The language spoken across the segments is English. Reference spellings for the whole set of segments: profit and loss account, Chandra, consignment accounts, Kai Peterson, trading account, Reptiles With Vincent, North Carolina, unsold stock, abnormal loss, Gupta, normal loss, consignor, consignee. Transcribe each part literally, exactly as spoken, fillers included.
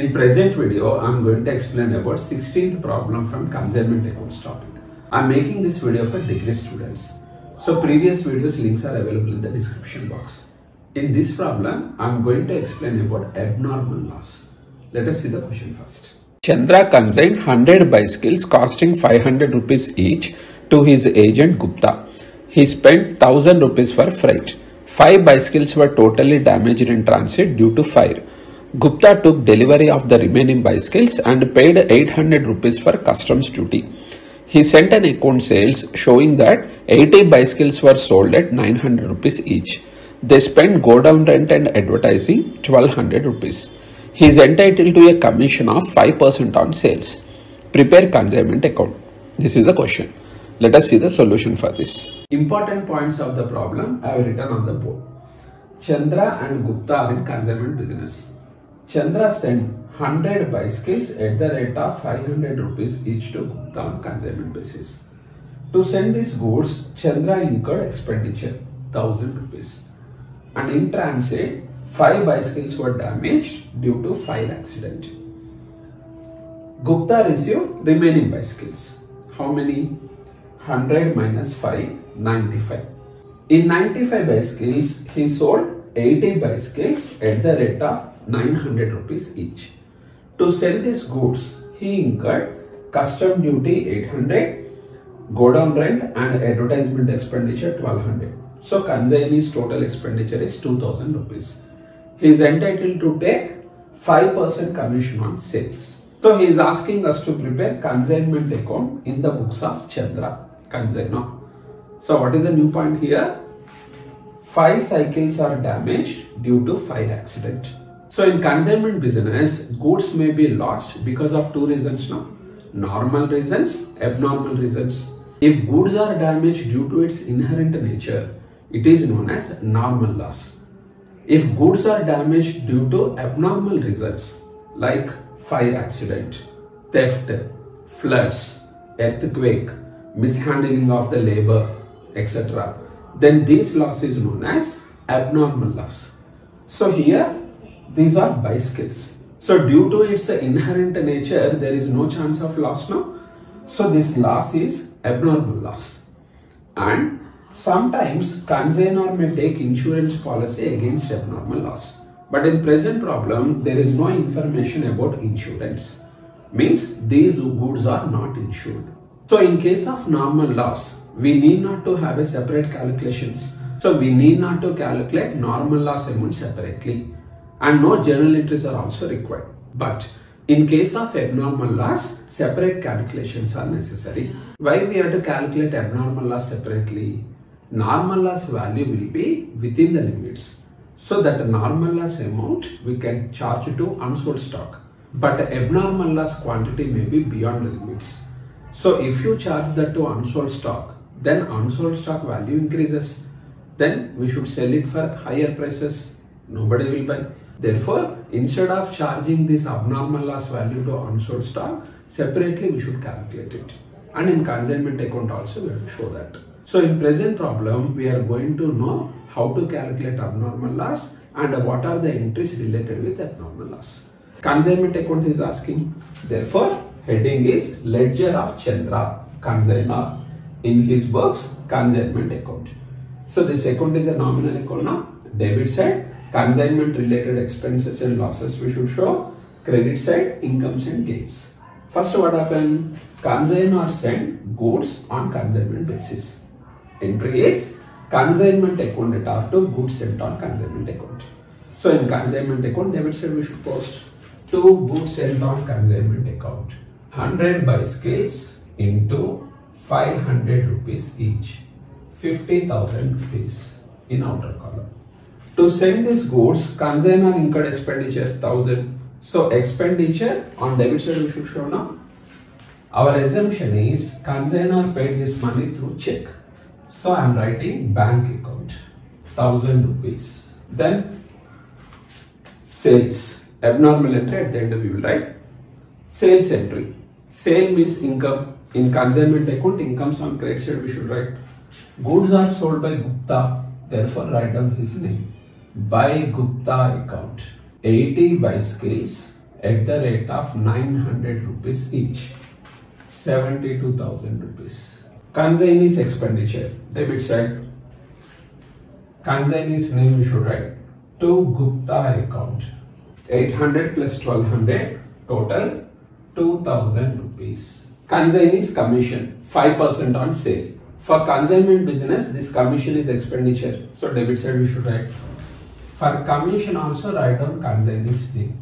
In present video, I am going to explain about sixteenth problem from consignment accounts topic. I am making this video for degree students. So previous videos links are available in the description box. In this problem, I am going to explain about abnormal loss. Let us see the question first. Chandra consigned one hundred bicycles costing five hundred rupees each to his agent Gupta. He spent one thousand rupees for freight. Five bicycles were totally damaged in transit due to fire. Gupta took delivery of the remaining bicycles and paid eight hundred rupees for customs duty. He sent an account sales showing that eighty bicycles were sold at nine hundred rupees each. They spent go down rent and advertising twelve hundred rupees. He is entitled to a commission of five percent on sales. Prepare consignment account. This is the question. Let us see the solution for this. Important points of the problem I have written on the board. Chandra and Gupta are in consignment business. Chandra sent one hundred bicycles at the rate of five hundred rupees each to Gupta on consignment basis. To send these goods, Chandra incurred expenditure one thousand rupees. And in transit, five bicycles were damaged due to fire accident. Gupta received remaining bicycles. How many? one hundred minus five, ninety-five. In ninety-five bicycles, he sold eighty bicycles at the rate of nine hundred rupees each. To sell these goods, he incurred custom duty eight hundred, go down rent and advertisement expenditure twelve hundred. So consignee's total expenditure is two thousand rupees. He is entitled to take five percent commission on sales. So he is asking us to prepare consignment account in the books of Chandra, consignor. So what is the new point here? Five cycles are damaged due to fire accident. So in consignment business, goods may be lost because of two reasons now. Normal reasons, abnormal reasons. If goods are damaged due to its inherent nature, it is known as normal loss. If goods are damaged due to abnormal reasons like fire accident, theft, floods, earthquake, mishandling of the labor, et cetera, then this loss is known as abnormal loss. So here, these are bicycles. So due to its inherent nature, there is no chance of loss now. So this loss is abnormal loss. And sometimes consignor may take insurance policy against abnormal loss. But in present problem, there is no information about insurance. Means these goods are not insured. So in case of normal loss, we need not to have a separate calculations. So we need not to calculate normal loss amount separately. And no journal entries are also required. But in case of abnormal loss, separate calculations are necessary. Why we have to calculate abnormal loss separately? Normal loss value will be within the limits. So that normal loss amount we can charge to unsold stock. But abnormal loss quantity may be beyond the limits. So if you charge that to unsold stock, then unsold stock value increases. Then we should sell it for higher prices. Nobody will buy. Therefore, instead of charging this abnormal loss value to unsold stock, separately we should calculate it. And in consignment account also we have to show that. So in present problem, we are going to know how to calculate abnormal loss and what are the entries related with abnormal loss. Consignment account is asking. Therefore, heading is Ledger of Chandra, consignor, in his books, consignment account. So this account is a nominal account now. Debit side, consignment related expenses and losses we should show. Credit side, incomes and gains. First, what happened? Consignor sent goods on consignment basis. Entry is consignment account data to goods sent on consignment account. So in consignment account, debit side we should post two goods sent on consignment account. one hundred bicycles into five hundred rupees each. fifty thousand rupees in outer column. To send these goods, consignor incurred expenditure one thousand. So expenditure on debit side we should show now. Our assumption is consignor paid this money through check. So I am writing bank account one thousand rupees. Then sales, abnormal entry at the end we will write. Sales entry. Sale means income. In consignment account, incomes on credit side we should write. Goods are sold by Gupta. Therefore, write down his name. By Gupta account. eighty bicycles at the rate of nine hundred rupees each, seventy-two thousand rupees. Consignee's expenditure, debit side. Consignee's name you should write to Gupta account. eight hundred plus twelve hundred, total two thousand rupees. Consignee's commission, five percent on sale. For consignment business, this commission is expenditure. So debit side we should write. For commission also write down consignee's fee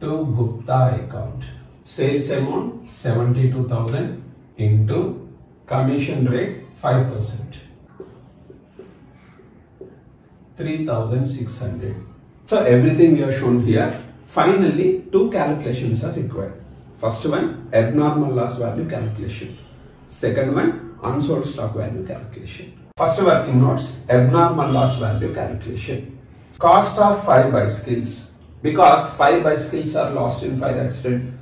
to Gupta account. Sales amount seventy-two thousand into commission rate five percent, three thousand six hundred. So everything you are shown here. Finally, two calculations are required. First one, abnormal loss value calculation. Second one, unsold stock value calculation. First working notes, abnormal loss value calculation. Cost of five bicycles, because five bicycles are lost in fire accident.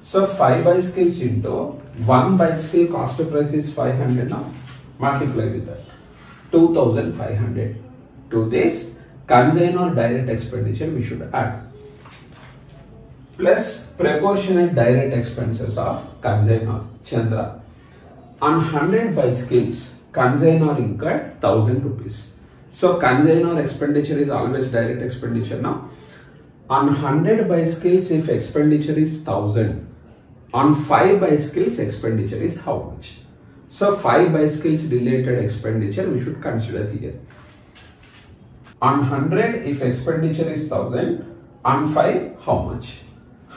So five bicycles into one bicycle cost price is five hundred now. Multiply with that, two thousand five hundred. To this, consignor direct expenditure we should add. Plus proportionate direct expenses of consignor, Chandra. On one hundred bicycles, consignor incurred one thousand rupees. So consignor expenditure is always direct expenditure now. On one hundred bicycles, if expenditure is one thousand, on five bicycles, expenditure is how much? So five bicycles related expenditure we should consider here. On one hundred, if expenditure is one thousand, on five, how much?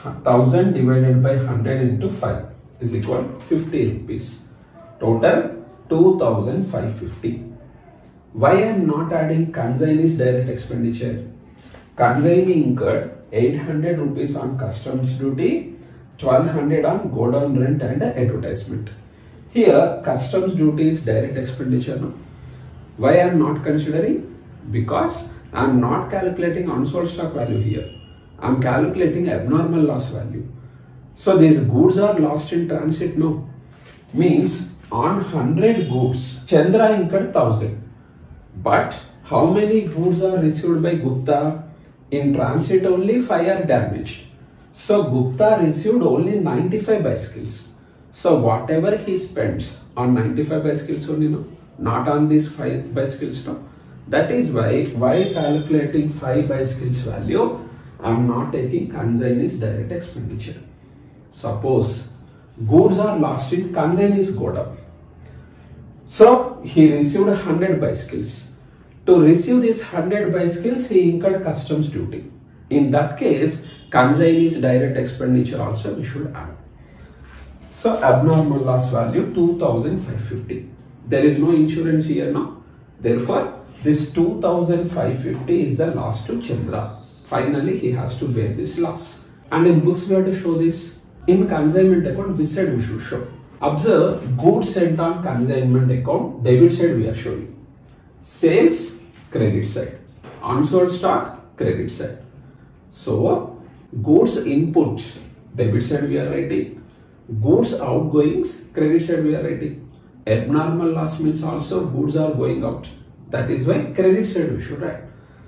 one thousand divided by one hundred into five is equal to fifty rupees. Total two thousand five hundred fifty. Why I am not adding consignee's direct expenditure? Consignee incurred eight hundred rupees on customs duty, twelve hundred on godown rent and advertisement. Here customs duty is direct expenditure. No? Why I am not considering? Because I am not calculating unsold stock value here. I am calculating abnormal loss value. So these goods are lost in transit now. Means on one hundred goods, Chandra incurred one thousand. But how many goods are received by Gupta? In transit only five are damaged. So Gupta received only ninety-five bicycles. So whatever he spends on ninety-five bicycles only, no? Not on these five bicycles, no? That is why, while calculating five bicycles value, I am not taking consignee's direct expenditure. Suppose goods are lost in consignee's godown. So he received one hundred bicycles. To receive these one hundred bicycles, he incurred customs duty. In that case, consignee's direct expenditure also we should add. So abnormal loss value two thousand five hundred fifty. There is no insurance here now. Therefore, this two thousand five hundred fifty is the loss to Chandra. Finally, he has to bear this loss. And in books we have to show this. In consignment account, which side we should show? Observe, goods sent on consignment account, debit side we are showing. Sales, credit side. Unsold stock, credit side. So, goods inputs, debit side we are writing. Goods outgoings, credit side we are writing. Abnormal loss means also goods are going out. That is why credit side we should write.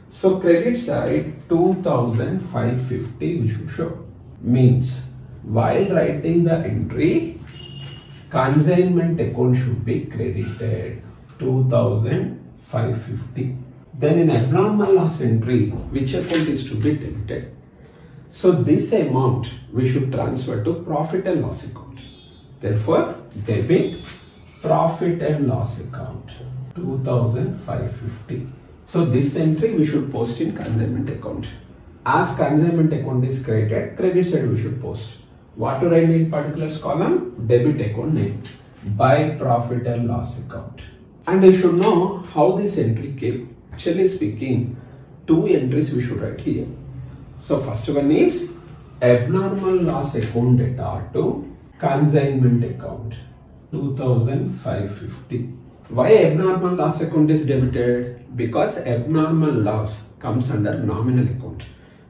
So, credit side two thousand five hundred fifty we should show. Means, while writing the entry, consignment account should be credited two thousand five hundred fifty. Then in abnormal loss entry, which account is to be debited? So this amount we should transfer to profit and loss account. Therefore, debit profit and loss account two thousand five hundred fifty. So this entry we should post in consignment account. As consignment account is created, credit side we should post. What to write in particulars column? Debit account name by profit and loss account. And you should know how this entry came. Actually speaking, two entries we should write here. So first one is abnormal loss account data to consignment account two thousand five hundred fifty. Why abnormal loss account is debited? Because abnormal loss comes under nominal account.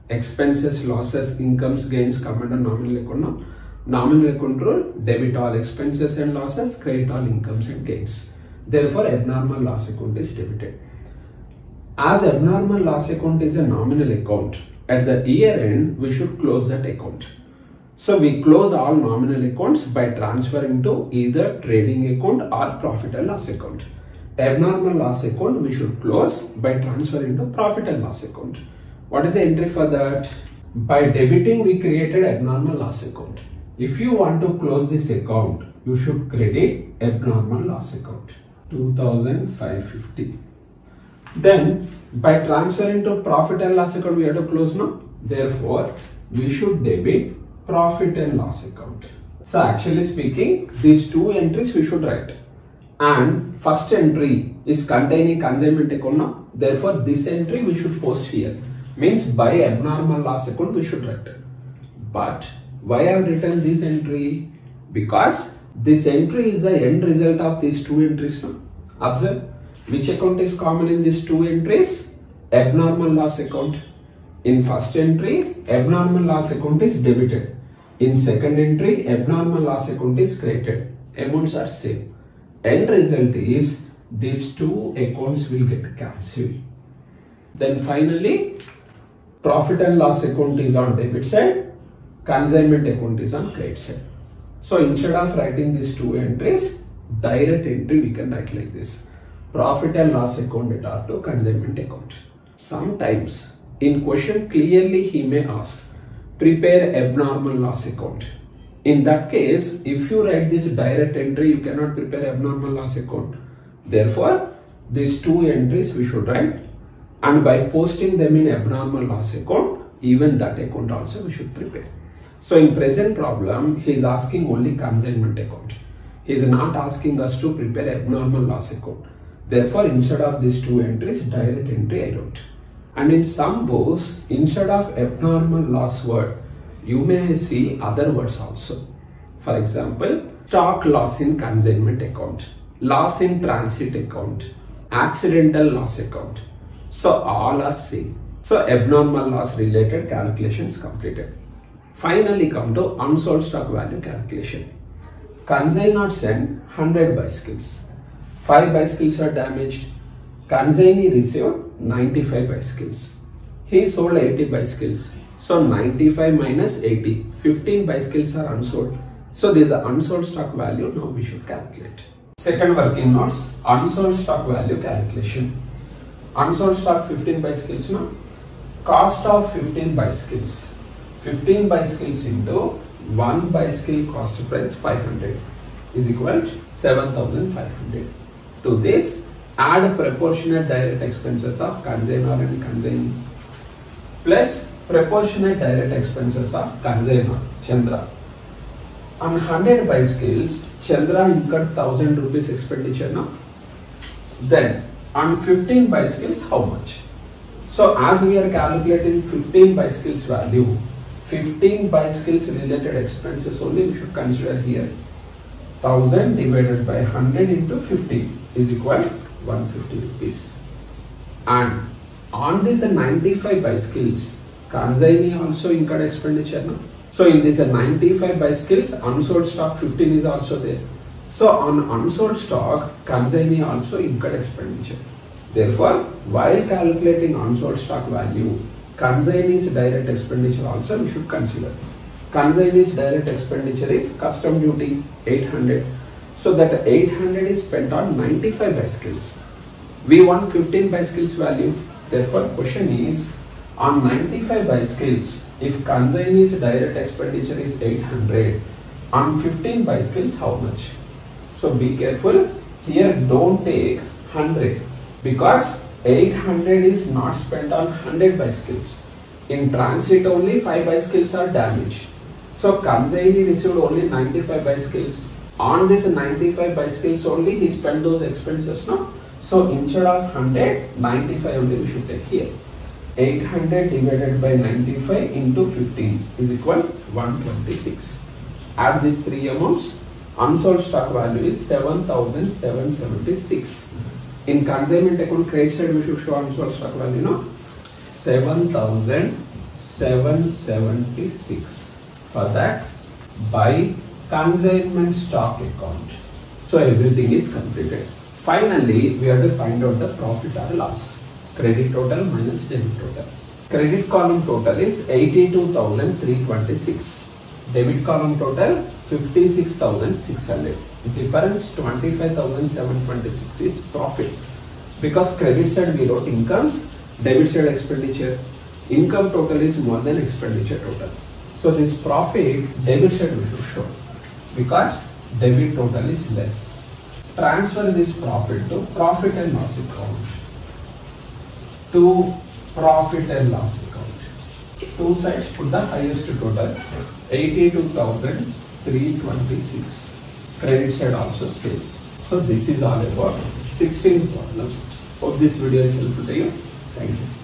Expenses, losses, incomes, gains come under nominal account. No? Nominal account rule, debit all expenses and losses, credit all incomes and gains. Therefore, abnormal loss account is debited. As abnormal loss account is a nominal account, at the year end we should close that account. So we close all nominal accounts by transferring to either trading account or profit and loss account. Abnormal loss account we should close by transferring to profit and loss account. What is the entry for that? By debiting we created abnormal loss account. If you want to close this account, you should credit abnormal loss account two thousand five hundred fifty. Then by transferring to profit and loss account we have to close now. Therefore we should debit profit and loss account. So actually speaking, these two entries we should write, and first entry is containing consignment account now. Therefore this entry we should post here, means by abnormal loss account we should write. But why I have written this entry? Because this entry is the end result of these two entries now. Observe, which account is common in these two entries? Abnormal loss account. In first entry, abnormal loss account is debited. In second entry, abnormal loss account is created. Amounts are same. End result is these two accounts will get cancelled. Then finally, profit and loss account is on debit side, consignment account is on credit side. So instead of writing these two entries, direct entry we can write like this: profit and loss account at R to consignment account. Sometimes in question clearly he may ask, prepare abnormal loss account. In that case, if you write this direct entry, you cannot prepare abnormal loss account. Therefore, these two entries we should write, and by posting them in abnormal loss account, even that account also we should prepare. So in present problem, he is asking only consignment account. He is not asking us to prepare abnormal loss account. Therefore, instead of these two entries, direct entry I wrote. And in some books, instead of abnormal loss word, you may see other words also. For example, stock loss in consignment account, loss in transit account, accidental loss account. So all are same. So abnormal loss related calculations completed. Finally come to unsold stock value calculation. Consignor sent one hundred bicycles. five bicycles are damaged. Consignee received ninety-five bicycles. He sold eighty bicycles. So ninety-five minus eighty, fifteen bicycles are unsold. So this is the unsold stock value now we should calculate. Second working notes, unsold stock value calculation. Unsold stock fifteen bicycles now. Cost of fifteen bicycles. fifteen bicycles into one bicycle cost price five hundred is equal to seven thousand five hundred. To this add proportionate direct expenses of consignor and consignee plus proportionate direct expenses of consignor Chandra. On one hundred bicycles, Chandra incurred one thousand rupees expenditure now. Then on fifteen bicycles, how much? So as we are calculating fifteen bicycles value, fifteen bicycles related expenses only we should consider here. one thousand divided by one hundred into fifty is equal to one hundred fifty rupees. And on this ninety-five bicycles, consignee also incurred expenditure now. So in this ninety-five bicycles, unsold stock fifteen is also there. So on unsold stock, consignee also incurred expenditure. Therefore, while calculating unsold stock value, consignee's direct expenditure also we should consider. Consignee's direct expenditure is custom duty eight hundred. So that eight hundred is spent on ninety-five bicycles. We want fifteen bicycles value. Therefore, question is, on ninety-five bicycles, if consignee's direct expenditure is eight hundred, on fifteen bicycles how much? So be careful, here don't take one hundred because eight hundred is not spent on one hundred bicycles. In transit only five bicycles are damaged. So consignee received only ninety-five bicycles. On this ninety-five bicycles only he spent those expenses now. So instead of one hundred, ninety-five only we should take here. eight hundred divided by ninety-five into fifteen is equal to one hundred twenty-six. Add these three amounts. Unsold stock value is seven thousand seven hundred seventy-six. In consignment account credit side we should show unsold stock value now. seven thousand seven hundred seventy-six. For that, by consignment stock account. So everything is completed. Finally, we have to find out the profit or loss. Credit total minus debit total. Credit column total is eighty-two thousand three hundred twenty-six. Debit column total fifty-six thousand six hundred. Difference twenty-five thousand seven hundred twenty-six is profit. Because credit side we wrote incomes, debit side expenditure. Income total is more than expenditure total. So this profit debit side we should show because debit total is less. Transfer this profit to profit and loss account. To profit and loss account. Two sides put the highest total eighty-two thousand three hundred twenty-six. Credit side also same. So this is all about sixteen problems. Hope this video is helpful to you. Thank you.